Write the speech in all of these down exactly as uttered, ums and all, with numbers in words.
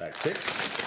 Bag six.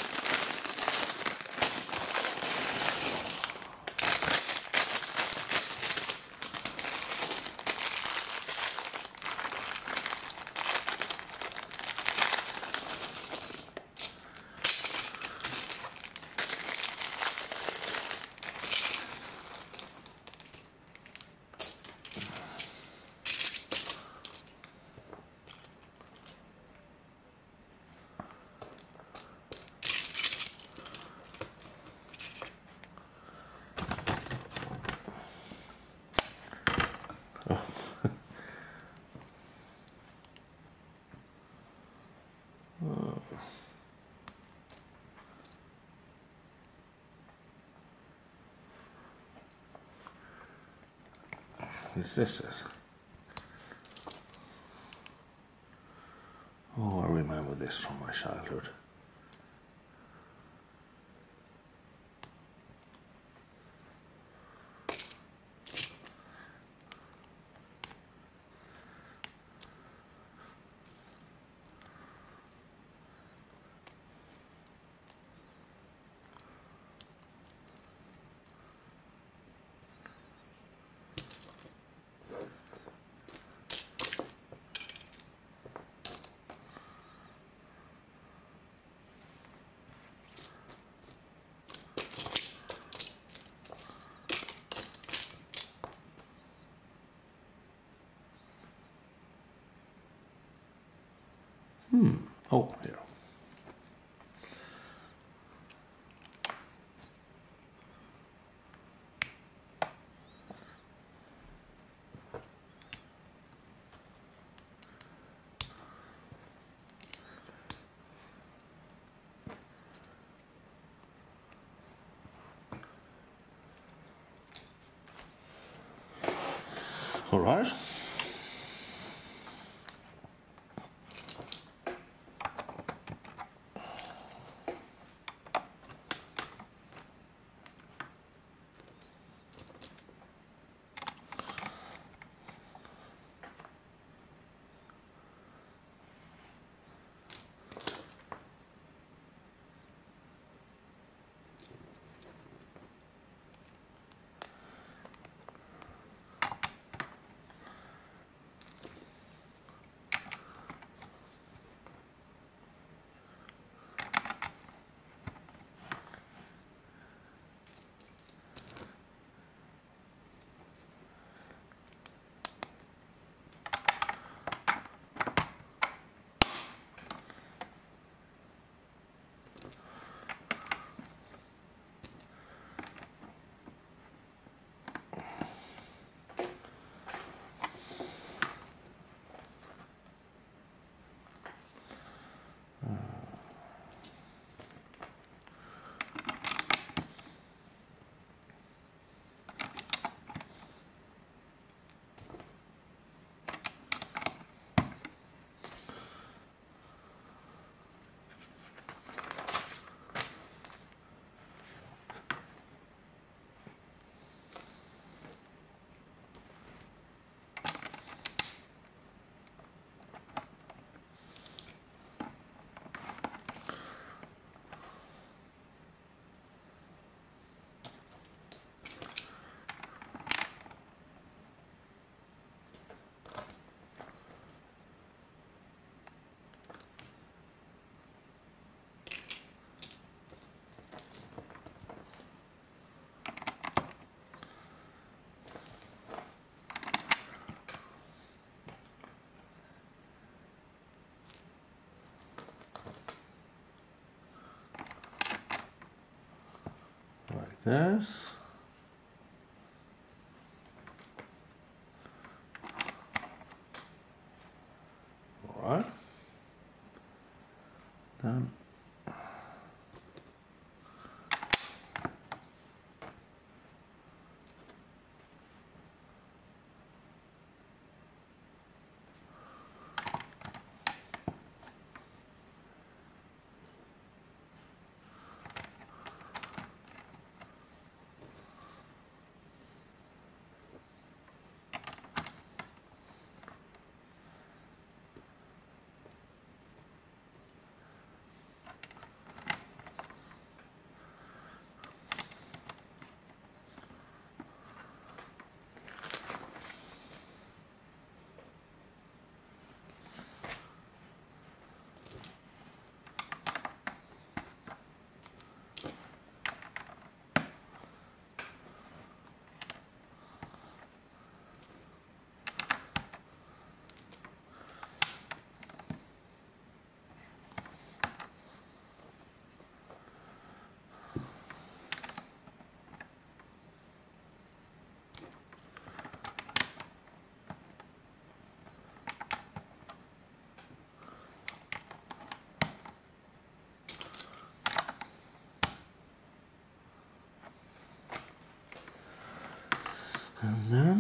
Is this is? Oh, I remember this from my childhood. Hmm. Oh, here. All right. This. All right. Done. Ne?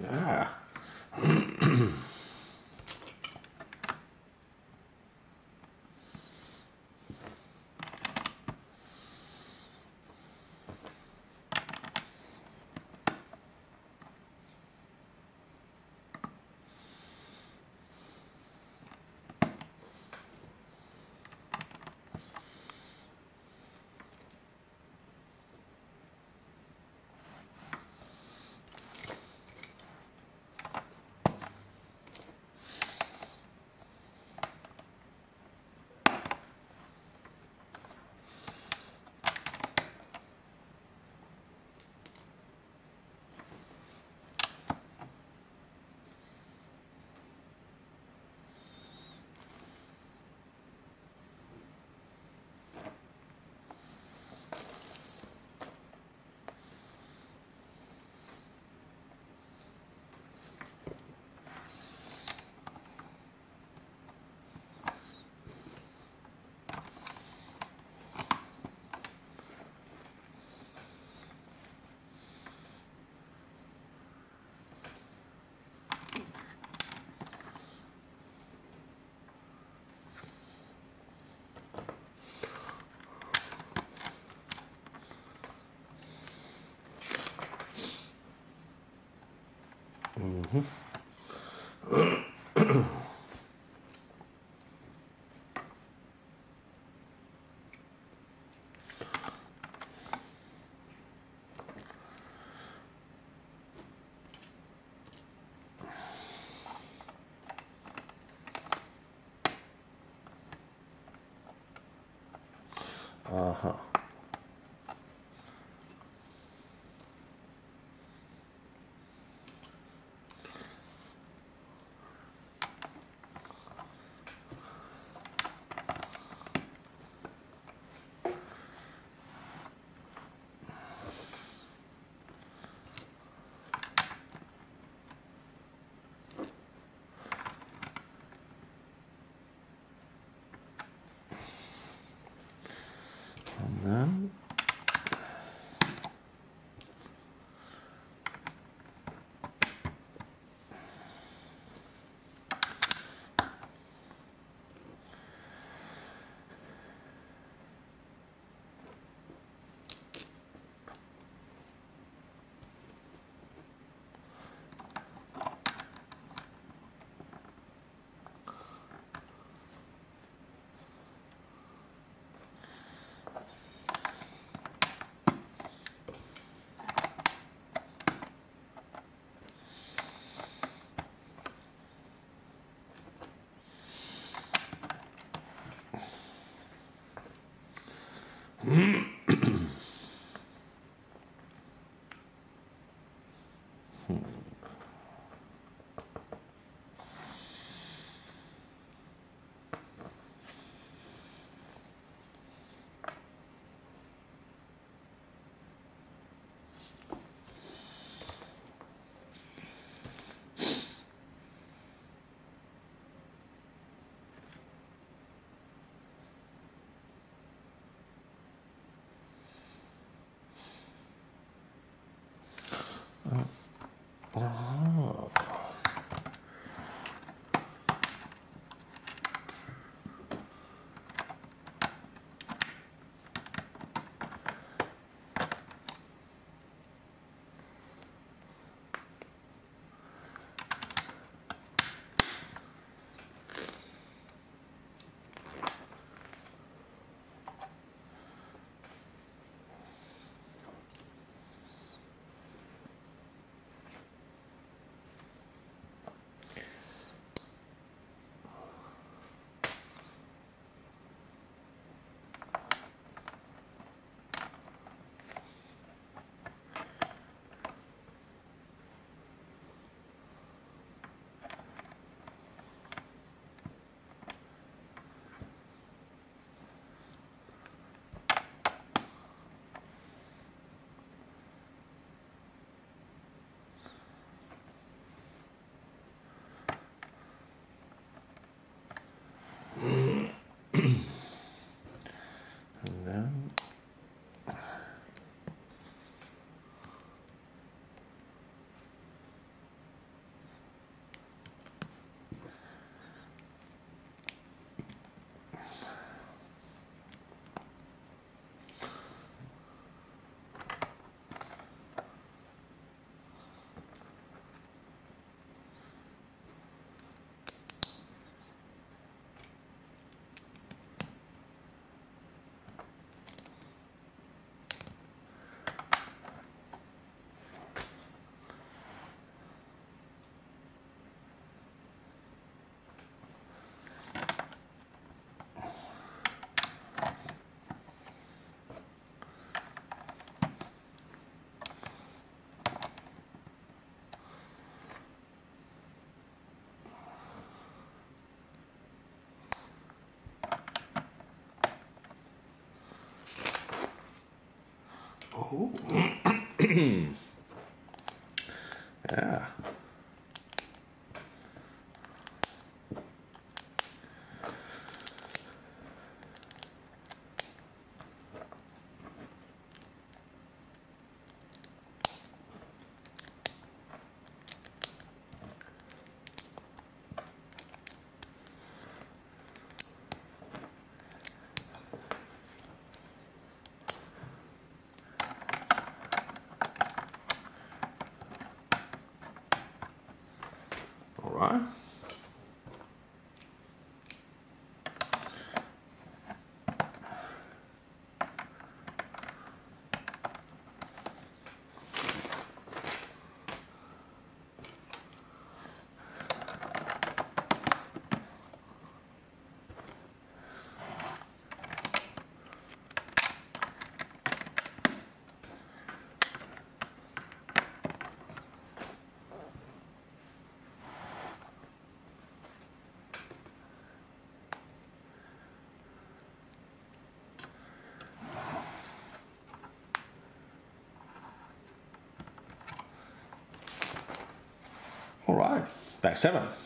Yeah. Mm-hmm. Uh-huh. Then Ooh. Yeah. Right. All right, back seven.